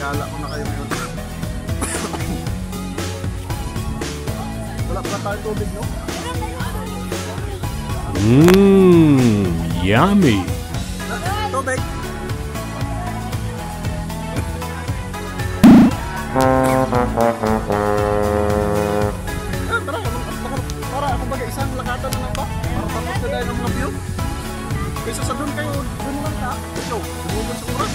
Kala ko na kayo ngayon. Wala pa tayo tubig, no? Yummy! Tubig! Para ako mag-isang lakatan na lang ba? Para tapos na dahil ng mga view? Kaysa sa doon kayo, doon lang ka. Yo, doon sa urat.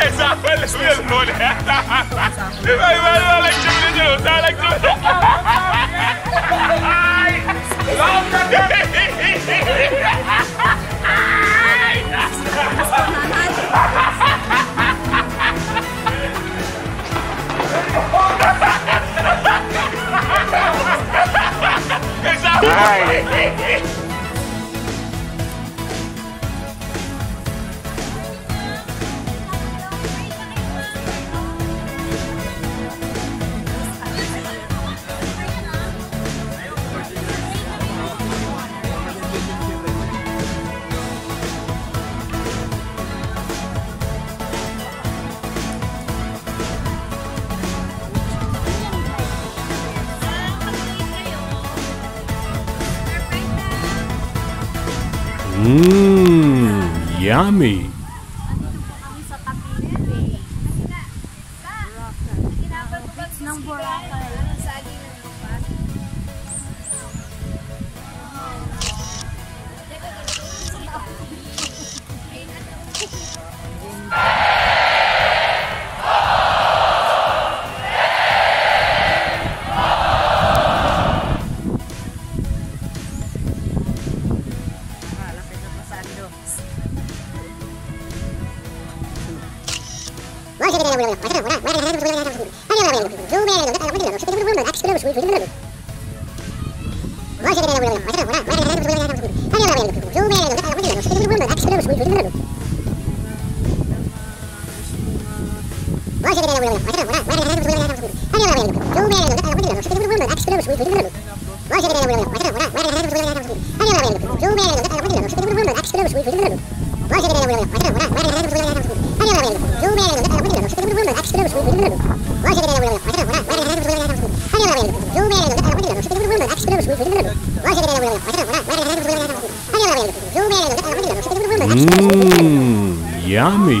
Esa fue la suya del mole. Yummy. What? Yummy.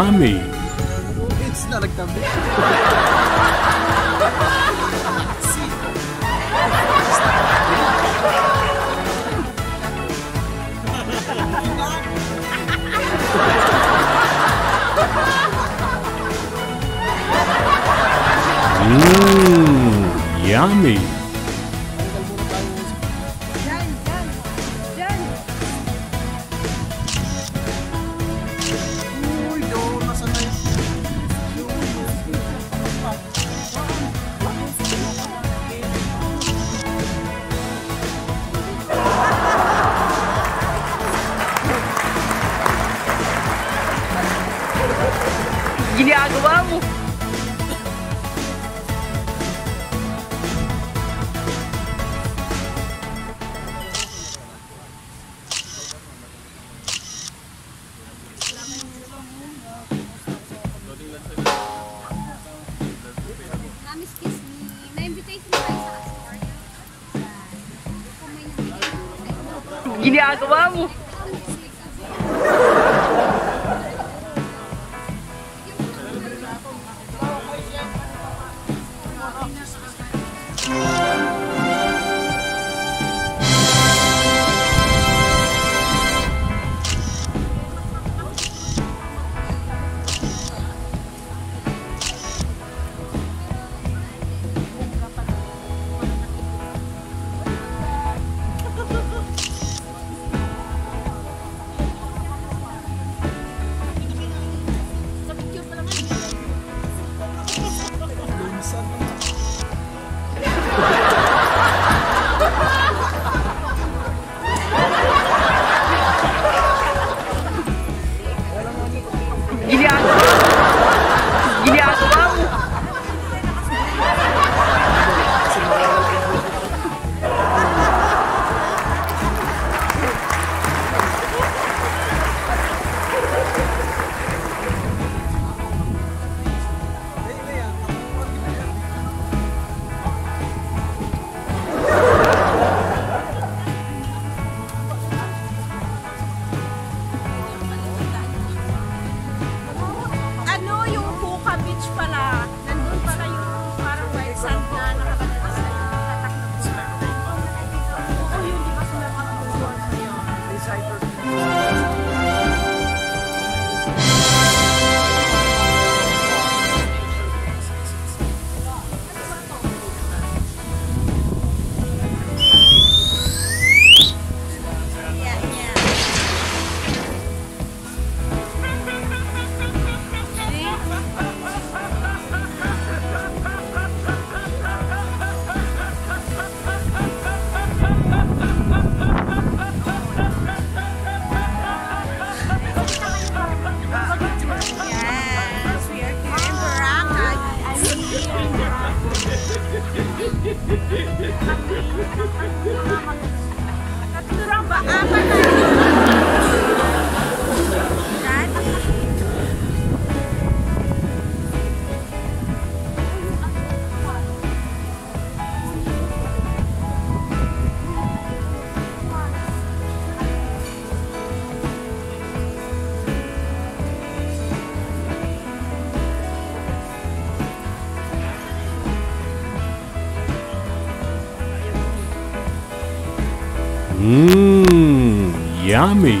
Miami. It's not a yummy. Tiago, vamos. Tiago, vamos. Yummy.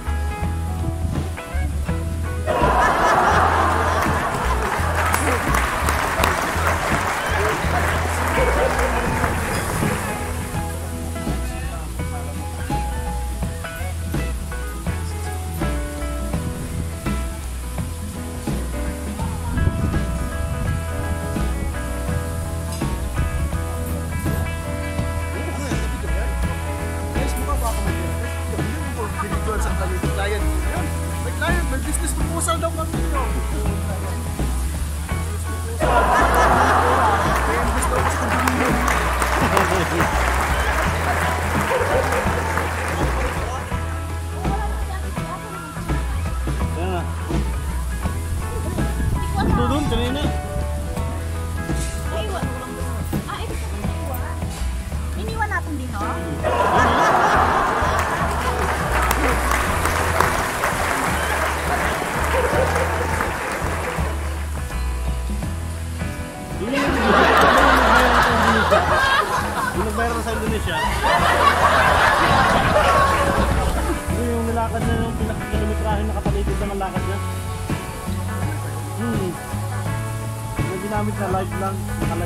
namin na live lang siya.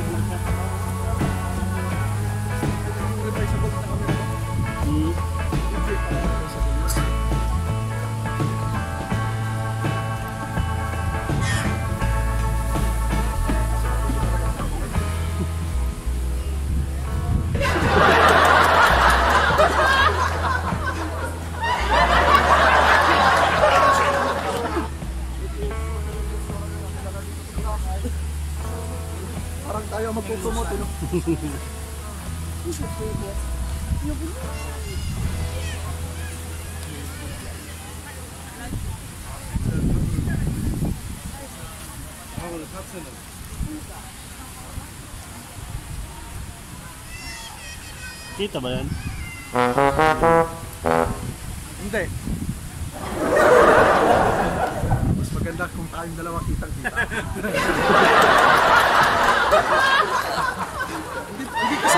Parang tayo magkukumot, ano? Kita ba yan? Hindi. Mas maganda kung tayong dalawa kitang-kita. Hindi kasi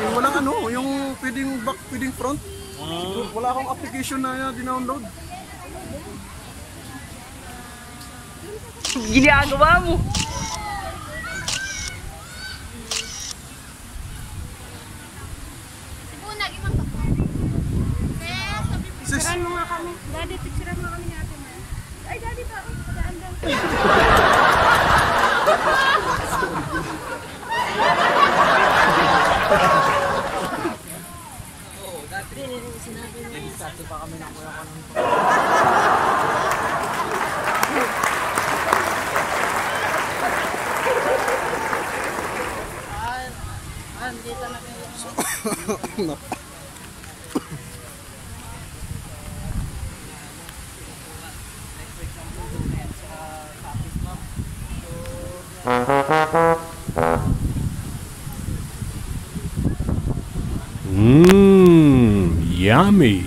yung walang ano, yung pwedeng back, pwedeng front. Wala akong application na dinownload. Ginagawa mo. Picturean mo nga kami. Daddy, picturean mo kami natin. Ay, Daddy, pa. Pagdaan-daan. Sinabi pa kami ng wala ka ng dito na kayo. Yummy.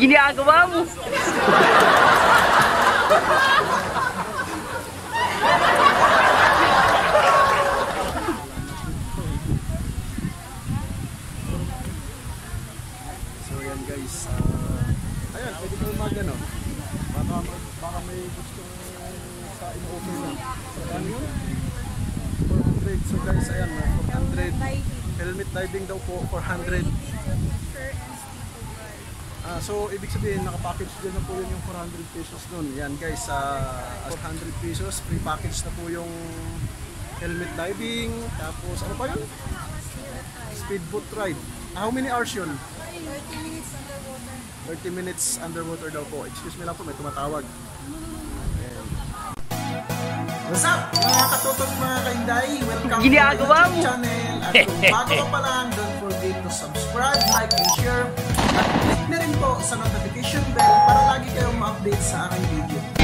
Ginagawa mo. Ayan, pwede ko magano. Baka may gusto sa in-open na. Saan yun? 400. So guys, ayan, 400. Helmet diving daw po, 400. So, ibig sabihin, nakapackage din na po yun yung 400 pesos nun. Ayan guys, 400 pesos, pre-package na po yung helmet diving. Tapos, ano pa yun? Speedboat ride. How many hours yun? 30 minutes underwater. 30 minutes underwater daw po. Excuse me lang po, may tumatawag. What's up mga katutok mga kainday? Welcome to my YouTube channel. At kung bago ka pa lang, don't forget to subscribe, like, and share. At click na rin po sa notification bell para lagi kayong ma-update sa aking video.